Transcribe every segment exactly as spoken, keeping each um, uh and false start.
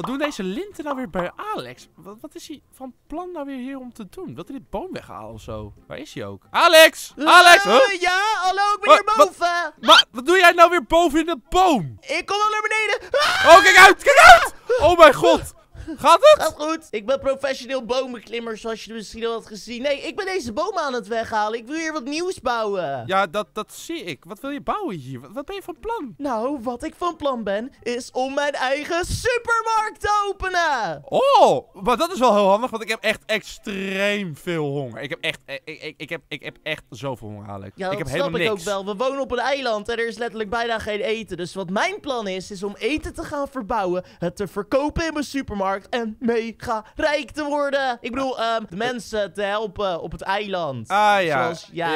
Wat doen deze linten nou weer bij Alex? Wat, wat is hij van plan nou weer hier om te doen? Wil hij dit boom weghalen of zo? Waar is hij ook? Alex! Alex! Uh, huh? Ja, hallo, ik ben hier boven! Wat, wat doe jij nou weer boven in dat boom? Ik kom al naar beneden! Ah! Oh, kijk uit! Kijk uit! Oh mijn god! Gaat het? Gaat goed. Ik ben professioneel bomenklimmer, zoals je misschien al had gezien. Nee, ik ben deze boom aan het weghalen. Ik wil hier wat nieuws bouwen. Ja, dat, dat zie ik. Wat wil je bouwen hier? Wat, wat ben je van plan? Nou, wat ik van plan ben, is om mijn eigen supermarkt te openen. Oh, maar dat is wel heel handig, want ik heb echt extreem veel honger. Ik heb echt, ik, ik, ik, heb, ik heb echt zoveel honger, Alex. Ja, dat ik heb snap helemaal ik niks. Ook wel. We wonen op een eiland en er is letterlijk bijna geen eten. Dus wat mijn plan is, is om eten te gaan verbouwen, het te verkopen in mijn supermarkt en mega rijk te worden. Ik bedoel, um, de mensen te helpen op het eiland. Ah ja. Zoals jij.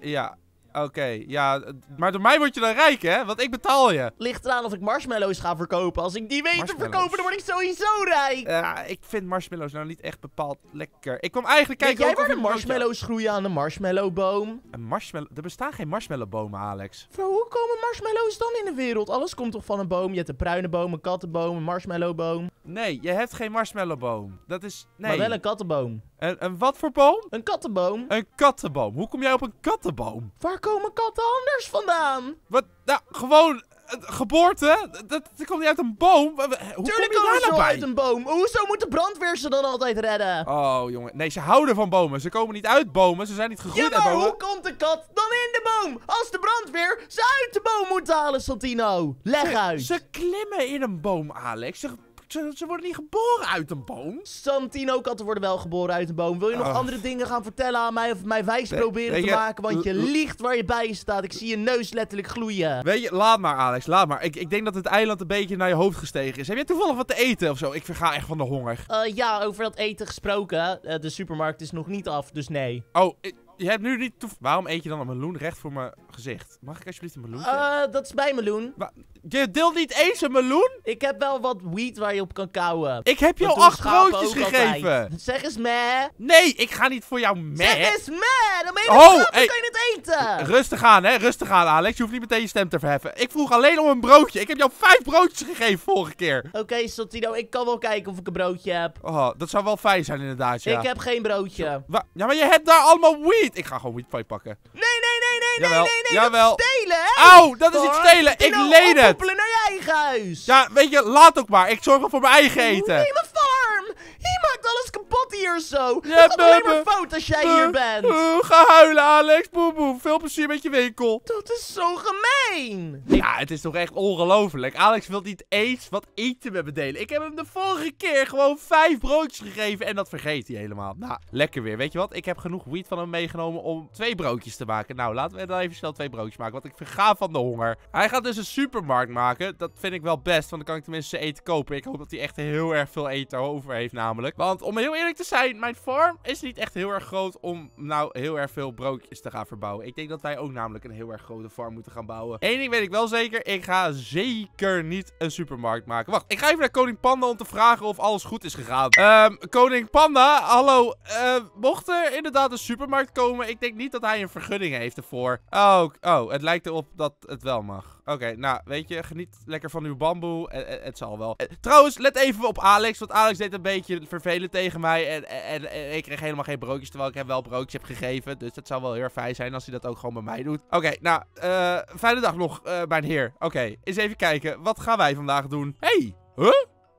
Ja, ja. Oké. Okay. Ja, maar door mij word je dan rijk, hè? Want ik betaal je. Ligt eraan of ik marshmallows ga verkopen. Als ik die weet te verkopen, dan word ik sowieso rijk. Ja, uh, ik vind marshmallows nou niet echt bepaald lekker. Ik kwam eigenlijk kijken... Weet jij waar de marshmallows groeien aan de marshmallowboom? Een marshmallow... Er bestaan geen marshmallowbomen, Alex. Vrouw, hoe komen marshmallows dan in de wereld? Alles komt toch van een boom? Je hebt een pruinenboom, een kattenboom, een marshmallowboom. Nee, je hebt geen marshmallowboom. Dat is... Nee. Maar wel een kattenboom. Een, een wat voor boom? Een kattenboom. Een kattenboom. Hoe kom jij op een kattenboom? Waar komen katten anders vandaan? Wat? Nou, gewoon... Geboorte? Dat, dat komt niet uit een boom. Hoe Tuurlijk kom je daar nou bij? Uit een boom. Hoezo moet de brandweer ze dan altijd redden? Oh, jongen. Nee, ze houden van bomen. Ze komen niet uit bomen. Ze zijn niet gegroeid ja, uit bomen. Hoe komt de kat dan in de boom? Als de brandweer ze uit de boom moet halen, Santino. Leg ze, uit. Ze klimmen in een boom, Alex. Ze... Ze, ze worden niet geboren uit een boom. Santino, katten worden wel geboren uit een boom. Wil je nog oh. andere dingen gaan vertellen aan mij of mij wijs proberen nee, te je, maken? Want je liegt waar je bij staat. Ik zie je neus letterlijk gloeien. Weet je, laat maar Alex, laat maar. Ik, ik denk dat het eiland een beetje naar je hoofd gestegen is. Heb je toevallig wat te eten of zo? Ik verga echt van de honger. Uh, ja, over dat eten gesproken. Uh, de supermarkt is nog niet af, dus nee. Oh, ik... Je hebt nu niet toevallig... Waarom eet je dan een meloen recht voor mijn gezicht? Mag ik alsjeblieft een meloen? Uh, dat is mijn meloen. Maar je deelt niet eens een meloen? Ik heb wel wat wheat waar je op kan kauwen. Ik heb jou acht broodjes gegeven. Altijd. Zeg eens meh. Nee, ik ga niet voor jou meh. Zeg eens meh. Dan ben je oh, grap, dan hey. kan je het eten. Rustig aan, hè. Rustig aan, Alex. Je hoeft niet meteen je stem te verheffen. Ik vroeg alleen om een broodje. Ik heb jou vijf broodjes gegeven vorige keer. Oké, okay, Santino. Ik kan wel kijken of ik een broodje heb. Oh, dat zou wel fijn zijn inderdaad, ja. Ik heb geen broodje. Ja, maar je hebt daar allemaal wheat. Ik ga gewoon wietpij pakken. Nee, nee, nee, nee, jawel, nee, nee, jawel. Dat is stelen, hè? Auw, dat is niet stelen. Ik leen het. Koppelen naar je eigen huis. Ja, weet je, laat ook maar. Ik zorg wel voor mijn eigen eten. Nee, mijn farm. Je maakt alles kapot hier zo. Ja, dat is alleen maar fout als jij uh, hier bent. Uh, ga huilen, Alex. Boem, boem. Veel plezier met je winkel. Dat is zo gemeen. Ja, het is toch echt ongelooflijk. Alex wil niet eens wat eten met me delen. Ik heb hem de vorige keer gewoon vijf broodjes gegeven en dat vergeet hij helemaal. Nou, lekker weer. Weet je wat? Ik heb genoeg wiet van hem meegemaakt. Genomen om twee broodjes te maken. Nou, laten we dan even snel twee broodjes maken, want ik verga van de honger. Hij gaat dus een supermarkt maken. Dat vind ik wel best, want dan kan ik tenminste eten kopen. Ik hoop dat hij echt heel erg veel eten over heeft namelijk. Want om heel eerlijk te zijn, mijn farm is niet echt heel erg groot om nou heel erg veel broodjes te gaan verbouwen. Ik denk dat wij ook namelijk een heel erg grote farm moeten gaan bouwen. Eén ding weet ik wel zeker. Ik ga zeker niet een supermarkt maken. Wacht, ik ga even naar Koning Panda om te vragen of alles goed is gegaan. Um, Koning Panda, hallo. Uh, mocht er inderdaad een supermarkt komen? Ik denk niet dat hij een vergunning heeft ervoor. Oh, oh, het lijkt erop dat het wel mag. Oké, okay, nou, weet je, geniet lekker van uw bamboe. Het, het zal wel. Trouwens, let even op Alex, want Alex deed een beetje vervelend tegen mij. En, en, en ik kreeg helemaal geen broodjes, terwijl ik hem wel broodjes heb gegeven. Dus dat zou wel heel erg fijn zijn als hij dat ook gewoon bij mij doet. Oké, okay, nou, uh, fijne dag nog, uh, mijn heer. Oké, okay, eens even kijken. Wat gaan wij vandaag doen? Hey, huh?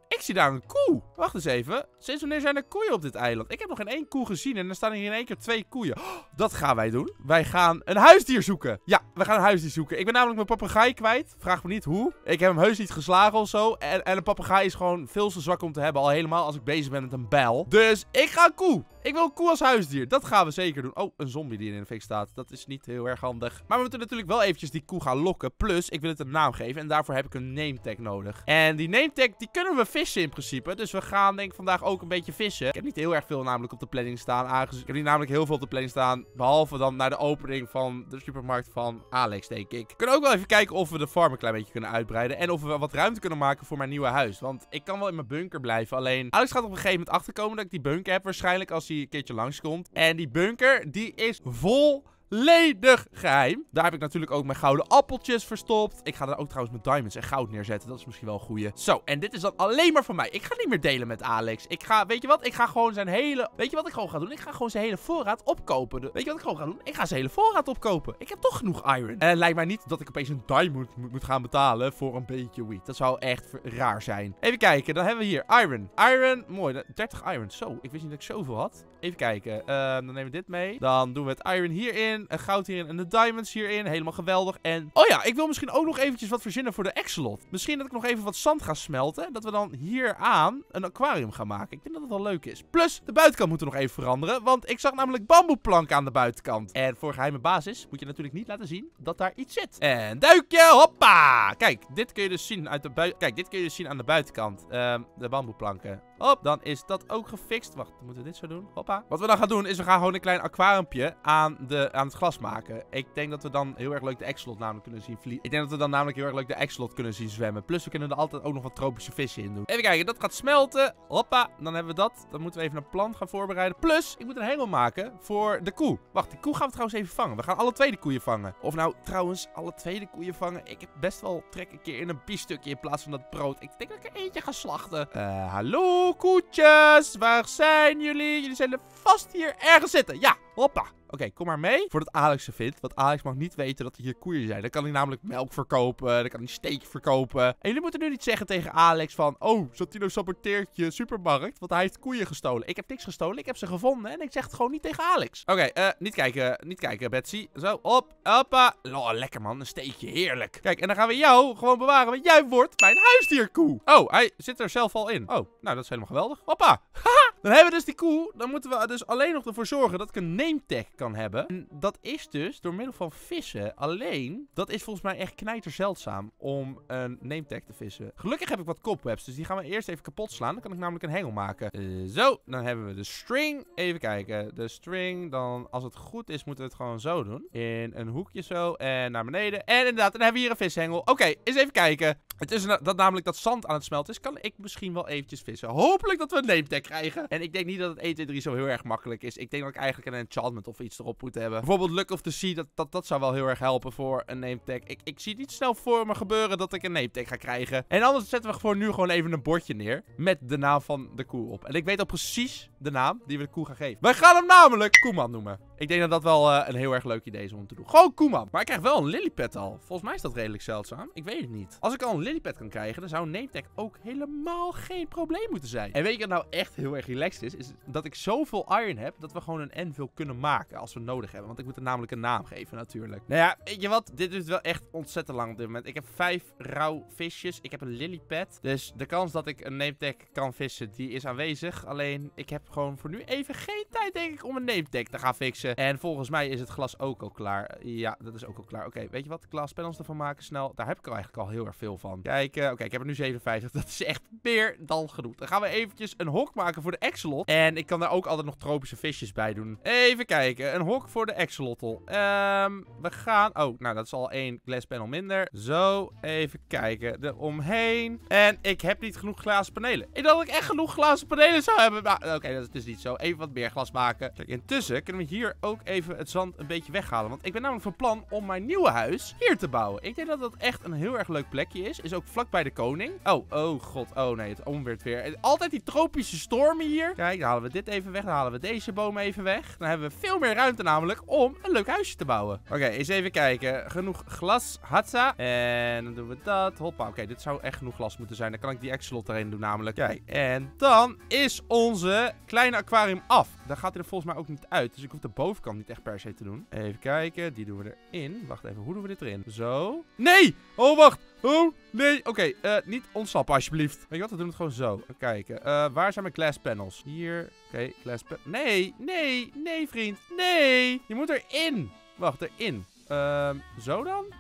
Ik zie daar een koe. Wacht eens even. Sinds wanneer zijn er koeien op dit eiland? Ik heb nog geen één koe gezien en er staan hier in één keer twee koeien. Oh, dat gaan wij doen. Wij gaan een huisdier zoeken. Ja, we gaan een huisdier zoeken. Ik ben namelijk mijn papegaai kwijt. Vraag me niet hoe. Ik heb hem heus niet geslagen of zo. En, en een papegaai is gewoon veel te zwak om te hebben. Al helemaal als ik bezig ben met een bijl. Dus ik ga een koe. Ik wil een koe als huisdier. Dat gaan we zeker doen. Oh, een zombie die in de fik staat. Dat is niet heel erg handig. Maar we moeten natuurlijk wel eventjes die koe gaan lokken. Plus, ik wil het een naam geven. En daarvoor heb ik een name tag nodig. En die name tag, die kunnen we vissen in principe. Dus we gaan denk ik vandaag ook een beetje vissen. Ik heb niet heel erg veel namelijk op de planning staan. Aangezien ik heb niet namelijk heel veel op de planning staan. Behalve dan naar de opening van de supermarkt van Alex, denk ik. We kunnen ook wel even kijken of we de farm een klein beetje kunnen uitbreiden. En of we wat ruimte kunnen maken voor mijn nieuwe huis. Want ik kan wel in mijn bunker blijven. Alleen, Alex gaat op een gegeven moment achterkomen dat ik die bunker heb waarschijnlijk als hij een keertje langskomt. En die bunker, die is vol... volledig geheim. Daar heb ik natuurlijk ook mijn gouden appeltjes verstopt. Ik ga daar ook trouwens mijn diamonds en goud neerzetten. Dat is misschien wel een goeie. Zo, en dit is dan alleen maar van mij. Ik ga niet meer delen met Alex. Ik ga, weet je wat? Ik ga gewoon zijn hele... Weet je wat ik gewoon ga doen? Ik ga gewoon zijn hele voorraad opkopen. Weet je wat ik gewoon ga doen? Ik ga zijn hele voorraad opkopen. Ik heb toch genoeg iron. En het lijkt mij niet dat ik opeens een diamond moet gaan betalen voor een beetje wheat. Dat zou echt raar zijn. Even kijken, dan hebben we hier iron. Iron, mooi. dertig iron. Zo, ik wist niet dat ik zoveel had. Even kijken. Uh, dan nemen we dit mee. Dan doen we het iron hierin. En goud hierin. En de diamonds hierin. Helemaal geweldig. En, oh ja, ik wil misschien ook nog eventjes wat verzinnen voor de Exolot. Misschien dat ik nog even wat zand ga smelten. Dat we dan hieraan een aquarium gaan maken. Ik denk dat dat wel leuk is. Plus, de buitenkant moet er nog even veranderen. Want ik zag namelijk bamboeplanken aan de buitenkant. En voor geheime basis moet je natuurlijk niet laten zien dat daar iets zit. En duikje, hoppa! Kijk, dit kun je dus zien uit de buitenkant. Kijk, dit kun je dus zien aan de buitenkant. Um, de bamboeplanken. Hop, dan is dat ook gefixt. Wacht, dan moeten we dit zo doen. Hoppa. Wat we dan gaan doen is we gaan gewoon een klein aquariumpje aan, de, aan het glas maken. Ik denk dat we dan heel erg leuk de Exolot namelijk kunnen zien vliegen. Ik denk dat we dan namelijk heel erg leuk de Exolot kunnen zien zwemmen. Plus we kunnen er altijd ook nog wat tropische vissen in doen. Even kijken, dat gaat smelten. Hoppa, dan hebben we dat. Dan moeten we even een plan gaan voorbereiden. Plus, ik moet een hengel maken voor de koe. Wacht, die koe gaan we trouwens even vangen. We gaan alle twee de koeien vangen. Of nou, trouwens, alle twee de koeien vangen. Ik heb best wel trek een keer in een biefstukje in plaats van dat brood. Ik denk dat ik er eentje ga slachten. Uh, hallo? Koetjes, waar zijn jullie? Jullie zijn er vast hier ergens zitten. Ja, hoppa. Oké, okay, kom maar mee. Voordat Alex ze vindt. Want Alex mag niet weten dat er hier koeien zijn. Dan kan hij namelijk melk verkopen. Dan kan hij steak verkopen. En jullie moeten nu niet zeggen tegen Alex van... Oh, Santino saboteert je supermarkt. Want hij heeft koeien gestolen. Ik heb niks gestolen. Ik heb ze gevonden. En ik zeg het gewoon niet tegen Alex. Oké, okay, uh, niet kijken. Niet kijken, Betsy. Zo, op. Hoppa. Oh, lekker man. Een steekje. Heerlijk. Kijk, en dan gaan we jou gewoon bewaren. Want jij wordt mijn huisdierkoe. Oh, hij zit er zelf al in. Oh, nou dat is helemaal geweldig. Hoppa. Haha. Dan hebben we dus die koe. Dan moeten we dus alleen nog ervoor zorgen dat ik een name tag kan hebben. En dat is dus door middel van vissen. Alleen, dat is volgens mij echt knijterzeldzaam om een name tag te vissen. Gelukkig heb ik wat cobwebs, dus die gaan we eerst even kapot slaan. Dan kan ik namelijk een hengel maken. Uh, zo, dan hebben we de string. Even kijken. De string, dan als het goed is, moeten we het gewoon zo doen. In een hoekje zo en naar beneden. En inderdaad, dan hebben we hier een vishengel. Oké, okay, eens even kijken. Het is na dat namelijk dat zand aan het smelten is, kan ik misschien wel eventjes vissen. Hopelijk dat we een name tag krijgen. En ik denk niet dat het één, twee, drie zo heel erg makkelijk is. Ik denk dat ik eigenlijk een enchantment of iets erop moet hebben. Bijvoorbeeld Luck of the Sea, dat, dat, dat zou wel heel erg helpen voor een name tag. Ik, ik zie niet snel voor me gebeuren dat ik een name tag ga krijgen. En anders zetten we voor nu gewoon even een bordje neer met de naam van de koe op. En ik weet al precies de naam die we de koe gaan geven. Wij gaan hem namelijk Koeman noemen. Ik denk dat dat wel uh, een heel erg leuk idee is om te doen. Gewoon Koeman. Maar ik krijg wel een lilypad al. Volgens mij is dat redelijk zeldzaam. Ik weet het niet. Als ik al een lilypad kan krijgen, dan zou een name tag ook helemaal geen probleem moeten zijn. En weet je wat nou echt heel erg relaxed is? Is dat ik zoveel iron heb, dat we gewoon een anvil kunnen maken als we nodig hebben. Want ik moet er namelijk een naam geven natuurlijk. Nou ja, weet je wat? Dit duurt wel echt ontzettend lang op dit moment. Ik heb vijf rauw visjes. Ik heb een lilypad. Dus de kans dat ik een name tag kan vissen, die is aanwezig. Alleen, ik heb gewoon voor nu even geen tijd, denk ik, om een name tag te gaan fixen. En volgens mij is het glas ook al klaar. Ja, dat is ook al klaar. Oké, okay, weet je wat? Glas panels ervan maken snel. Daar heb ik al eigenlijk al heel erg veel van. Kijk, uh, oké, okay, ik heb er nu zevenenvijftig. Dat is echt meer dan genoeg. Dan gaan we eventjes een hok maken voor de Exolot. En ik kan daar ook altijd nog tropische visjes bij doen. Even kijken. Een hok voor de Exolotl. Um, we gaan... Oh, nou, dat is al één glass panel minder. Zo, even kijken. Eromheen. En ik heb niet genoeg glazen panelen. Ik dacht dat ik echt genoeg glazen panelen zou hebben. Maar oké, okay, dat is dus niet zo. Even wat meer glas maken. Kijk, intussen kunnen we hier ook even het zand een beetje weghalen. Want ik ben namelijk van plan om mijn nieuwe huis hier te bouwen. Ik denk dat dat echt een heel erg leuk plekje is. Is ook vlakbij de koning. Oh, oh god. Oh nee, het onweert weer. Altijd die tropische stormen hier. Kijk, dan halen we dit even weg. Dan halen we deze boom even weg. Dan hebben we veel meer ruimte namelijk om een leuk huisje te bouwen. Oké, okay, eens even kijken. Genoeg glas. Hatsa. En dan doen we dat. Hoppa. Oké, okay, dit zou echt genoeg glas moeten zijn. Dan kan ik die Exolot erin doen namelijk. Kijk, en dan is onze kleine aquarium af. Dan gaat hij er volgens mij ook niet uit. Dus ik hoef de boom bovenkant niet echt per se te doen. Even kijken. Die doen we erin. Wacht even. Hoe doen we dit erin? Zo. Nee! Oh, wacht. Oh, nee. Oké. Okay, uh, niet ontsnappen, alsjeblieft. Weet je wat? We doen het gewoon zo. Even kijken. Uh, waar zijn mijn glass panels? Hier. Oké. Okay, glass panels. Nee. Nee. Nee, vriend. Nee. Je moet erin. Wacht, erin. Um, zo dan? Oké.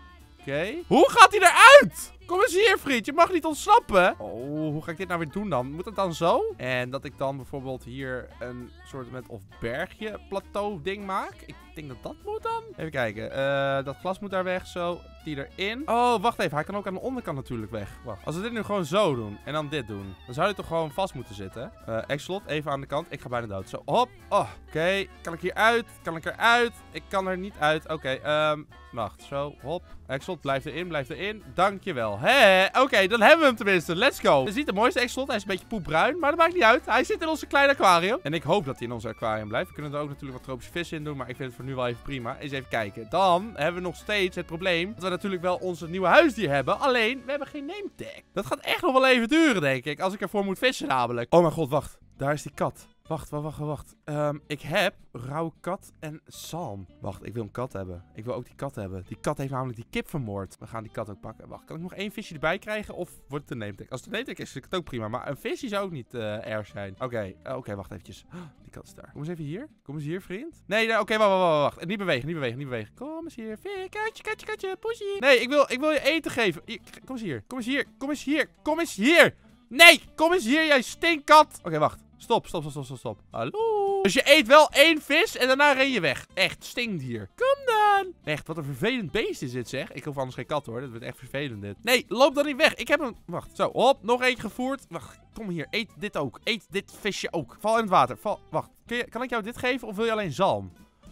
Okay. Hoe gaat hij eruit? Kom eens hier, vriend. Je mag niet ontsnappen. Oh, hoe ga ik dit nou weer doen dan? Moet het dan zo? En dat ik dan bijvoorbeeld hier een soort met of bergje plateau ding maak. Ik denk dat dat moet dan. Even kijken. Uh, dat glas moet daar weg. Zo. Die erin. Oh, wacht even. Hij kan ook aan de onderkant natuurlijk weg. Wacht. Als we dit nu gewoon zo doen. En dan dit doen. Dan zou hij toch gewoon vast moeten zitten. Uh, Exlot, even aan de kant. Ik ga bijna dood. Zo. Hop. Oh. Oké. Okay. Kan ik hier uit? Kan ik eruit? Ik kan er niet uit. Oké. Okay. Um, wacht. Zo. Hop. Exlot, blijf erin. Blijf erin. Dankjewel. Hé. Oké. Okay, dan hebben we hem tenminste. Let's go. Het is niet de mooiste Exlot. Hij is een beetje poepbruin. Maar dat maakt niet uit. Hij zit in onze kleine aquarium. En ik hoop dat hij in ons aquarium blijft. We kunnen er ook natuurlijk wat tropische vissen in doen. Maar ik vind het voor nu wel even prima. Eens even kijken. Dan hebben we nog steeds het probleem dat we natuurlijk wel onze nieuwe huisdier hebben. Alleen, we hebben geen name tag. Dat gaat echt nog wel even duren, denk ik. Als ik ervoor moet vissen namelijk. Oh mijn god, wacht. Daar is die kat. Wacht, wacht, wacht, wacht. Um, ik heb rauwe kat en zalm. Wacht, ik wil een kat hebben. Ik wil ook die kat hebben. Die kat heeft namelijk die kip vermoord. We gaan die kat ook pakken. Wacht, kan ik nog één visje erbij krijgen? Of wordt het een name tag? Als het een name tag is, is het ook prima. Maar een visje zou ook niet uh, erg zijn. Oké, okay. uh, okay, wacht eventjes. Oh, die kat is daar. Kom eens even hier. Kom eens hier, vriend. Nee, nee oké, okay, wacht, wacht, wacht, wacht. Niet bewegen, niet bewegen, niet bewegen. Kom eens hier. Katje, katje, katje. Poesie. Nee, ik wil, ik wil je eten geven. Hier, kom eens hier. Kom eens hier. Kom eens hier. Kom eens hier. Nee, kom eens hier, jij stinkkat. Oké, okay, wacht. Stop, stop, stop, stop, stop. Hallo. Dus je eet wel één vis en daarna ren je weg. Echt, stinkdier. Kom dan. Echt, wat een vervelend beest is dit, zeg. Ik hoef anders geen kat, hoor. Dat wordt echt vervelend, dit. Nee, loop dan niet weg. Ik heb hem... Wacht, zo. Hop, nog eentje gevoerd. Wacht, kom hier. Eet dit ook. Eet dit visje ook. Val in het water. Val... Wacht, kun je... kan ik jou dit geven of wil je alleen zalm?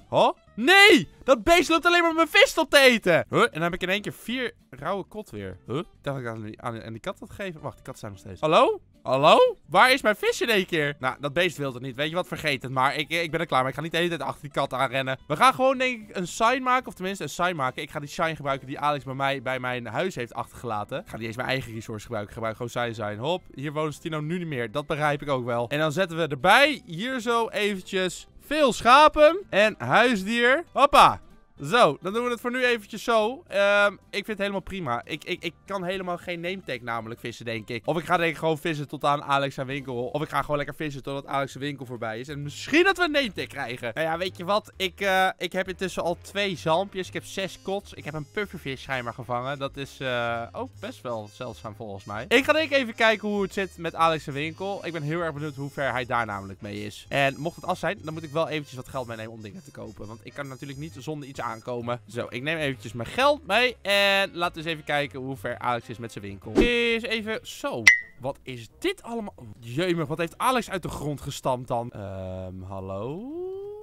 Huh? Nee! Dat beest loopt alleen maar mijn vis op te eten! Huh? En dan heb ik in één keer vier rauwe kot weer. Huh? Dacht ik aan die, aan die kat dat geven? Wacht, die kat staat nog steeds. Hallo? Hallo? Waar is mijn vis in één keer? Nou, dat beest wil het niet. Weet je wat? Vergeet het. Maar ik, ik ben er klaar mee. Ik ga niet de hele tijd achter die kat aanrennen. We gaan gewoon, denk ik, een sign maken. Of tenminste, een sign maken. Ik ga die sign gebruiken die Alex bij mij bij mijn huis heeft achtergelaten. Ik ga niet eens mijn eigen resource gebruiken. Gebruik gewoon sign sign. Hop. Hier woont Santino nu niet meer. Dat begrijp ik ook wel. En dan zetten we erbij. Hier zo eventjes. Veel schapen en huisdier. Hoppa. Zo, dan doen we het voor nu eventjes zo. Um, ik vind het helemaal prima. Ik, ik, ik kan helemaal geen name tag namelijk vissen, denk ik. Of ik ga denk ik gewoon vissen tot aan Alex zijn winkel. Of ik ga gewoon lekker vissen totdat Alex zijn winkel voorbij is. En misschien dat we een name tag krijgen. Nou ja, weet je wat? Ik, uh, ik heb intussen al twee zalmpjes. Ik heb zes kots. Ik heb een puffervis schijnbaar gevangen. Dat is uh, ook best wel zeldzaam volgens mij. Ik ga denk ik even kijken hoe het zit met Alex zijn winkel. Ik ben heel erg benieuwd hoe ver hij daar namelijk mee is. En mocht het af zijn, dan moet ik wel eventjes wat geld meenemen om dingen te kopen. Want ik kan natuurlijk niet zonder iets aankomen. Zo, ik neem eventjes mijn geld mee. En laten we eens even kijken hoe ver Alex is met zijn winkel. Is even zo. Wat is dit allemaal? Jemig, wat heeft Alex uit de grond gestampt dan? Ehm, um, hallo?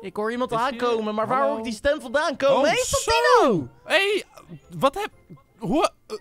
Ik hoor iemand aankomen, maar waar hoor ik die stem vandaan komen? Hé, Santino! Hé, wat heb... Hoe... Uh,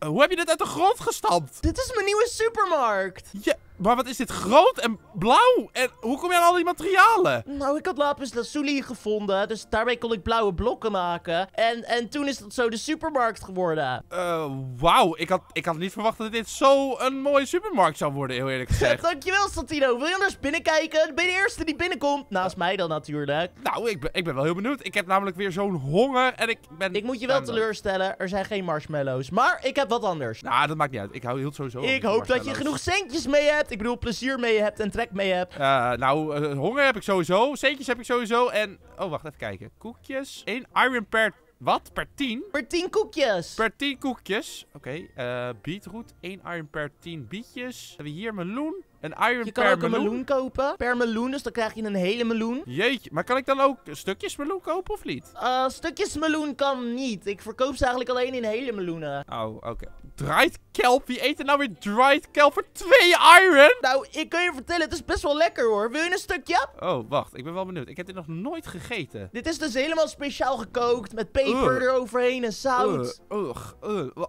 uh, hoe heb je dit uit de grond gestampt? Dit is mijn nieuwe supermarkt. Ja. Maar wat is dit groot en blauw? En hoe kom je aan al die materialen? Nou, ik had lapis lazuli gevonden. Dus daarmee kon ik blauwe blokken maken. En, en toen is dat zo de supermarkt geworden. Uh, Wauw, ik had, ik had niet verwacht dat dit zo'n mooie supermarkt zou worden, heel eerlijk gezegd. Dankjewel, Santino. Wil je anders binnenkijken? Ben je de eerste die binnenkomt? Naast mij dan natuurlijk. Nou, ik ben, ik ben wel heel benieuwd. Ik heb namelijk weer zo'n honger en ik ben... Ik moet je wel teleurstellen. Er zijn geen marshmallows. Maar ik heb wat anders. Nou, dat maakt niet uit. Ik hou heel sowieso... Ik hoop dat je genoeg centjes mee hebt. Ik bedoel, plezier mee hebt en trek mee hebt. Uh, nou, uh, honger heb ik sowieso. Centjes heb ik sowieso. En, oh, wacht, even kijken. Koekjes. Eén iron per... Wat? Per tien? Per tien koekjes. Per tien koekjes. Oké, okay. uh, beetroot. Eén iron per tien bietjes. Dan hebben we hier meloen. Een iron je kan per ook meloen. Een meloen kopen. Per meloen, dus dan krijg je een hele meloen. Jeetje, maar kan ik dan ook stukjes meloen kopen of niet? Uh, stukjes meloen kan niet. Ik verkoop ze eigenlijk alleen in hele meloenen. Oh, oké. Okay. Dried kelp? Wie eet er nou weer dried kelp voor twee iron? Nou, ik kan je vertellen, het is best wel lekker hoor. Wil je een stukje? Oh, wacht. Ik ben wel benieuwd. Ik heb dit nog nooit gegeten. Dit is dus helemaal speciaal gekookt met peper uh. eroverheen en zout. Uh, uh, uh, uh, uh,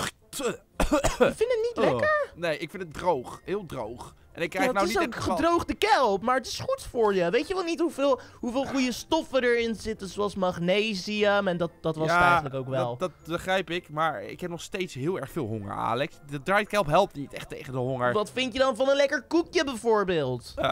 uh. Ik vind het niet oh. lekker. Nee, ik vind het droog. Heel droog. En ik krijg ja, nou niet het is ook gedroogde kelp, maar het is goed voor je. Weet je wel niet hoeveel, hoeveel goede stoffen erin zitten, zoals magnesium en dat, dat was ja, het eigenlijk ook wel. Dat, dat begrijp ik, maar ik heb nog steeds heel erg veel honger, Alex. De dried kelp helpt niet echt tegen de honger. Wat vind je dan van een lekker koekje bijvoorbeeld? Uh,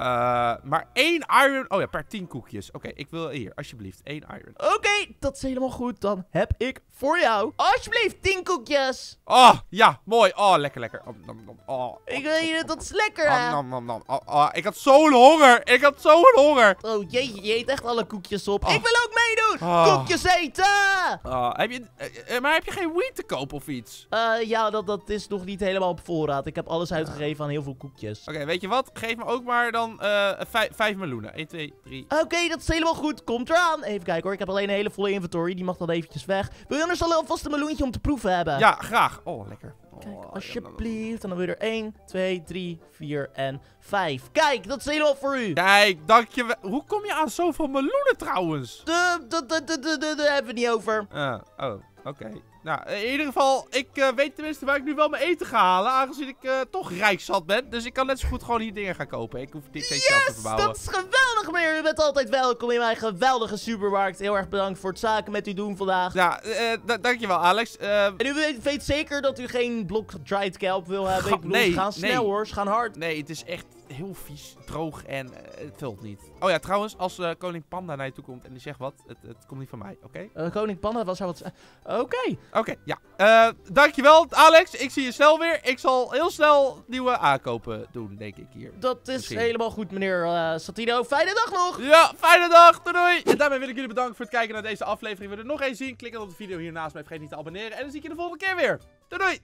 maar één iron... Oh ja, per tien koekjes. Oké, okay, ik wil hier, alsjeblieft, één iron. Oké, okay, dat is helemaal goed. Dan heb ik voor jou, alsjeblieft, tien koekjes. Oh, ja, mooi. Oh, lekker, lekker. Oh, oh, oh, oh, ik weet je, dat is lekker, hè? Oh, Nom, nom, nom. Oh, oh, ik had zo'n honger. Ik had zo'n honger. Oh jeetje, je eet echt alle koekjes op. Oh. Ik wil ook meedoen. Oh. Koekjes eten. Oh, heb je, uh, maar heb je geen wiet te kopen of iets? Uh, ja, dat, dat is nog niet helemaal op voorraad. Ik heb alles uitgegeven aan heel veel koekjes. Oké, okay, weet je wat? Geef me ook maar dan uh, vijf, vijf meloenen. één, twee, drie. Oké, okay, dat is helemaal goed. Komt eraan. Even kijken hoor. Ik heb alleen een hele volle inventory. Die mag dan eventjes weg. Wil je anders al alvast een meloentje om te proeven hebben? Ja, graag. Oh, lekker. Kijk, alsjeblieft. En dan weer er één, twee, drie, vier en vijf. Kijk, dat is helemaal voor u. Kijk, dankjewel. Hoe kom je aan zoveel meloenen trouwens? Daar hebben we niet over. Uh, oh, oké. Okay. Nou, in ieder geval, ik uh, weet tenminste waar ik nu wel mijn eten ga halen. Aangezien ik uh, toch rijk zat ben. Dus ik kan net zo goed gewoon hier dingen gaan kopen. Ik hoef dit steeds yes, zelf te verbouwen. Dat is geweldig, meneer. U bent altijd welkom in mijn geweldige supermarkt. Heel erg bedankt voor het zaken met u doen vandaag. Ja, uh, dankjewel, Alex. Uh, en u weet, weet zeker dat u geen blok dried kelp wil hebben. Ga, ik bedoel, nee, ze gaan snel nee. hoor. Ze gaan hard. Nee, het is echt heel vies, droog en uh, het vult niet. Oh ja, trouwens, als uh, koning Panda naar je toe komt en die zegt wat, het, het komt niet van mij, oké? Okay? Uh, koning Panda was hij wat... Oké. Okay. Oké, okay, ja. Uh, dankjewel, Alex. Ik zie je snel weer. Ik zal heel snel nieuwe aankopen doen, denk ik hier. Dat is Misschien. helemaal goed, meneer uh, Santino. Fijne dag nog! Ja, fijne dag! Doei, doei! En daarmee wil ik jullie bedanken voor het kijken naar deze aflevering. Wil je er nog eens zien? Klik dan op de video hiernaast. Maar vergeet niet te abonneren. En dan zie ik je de volgende keer weer. Doei, doei!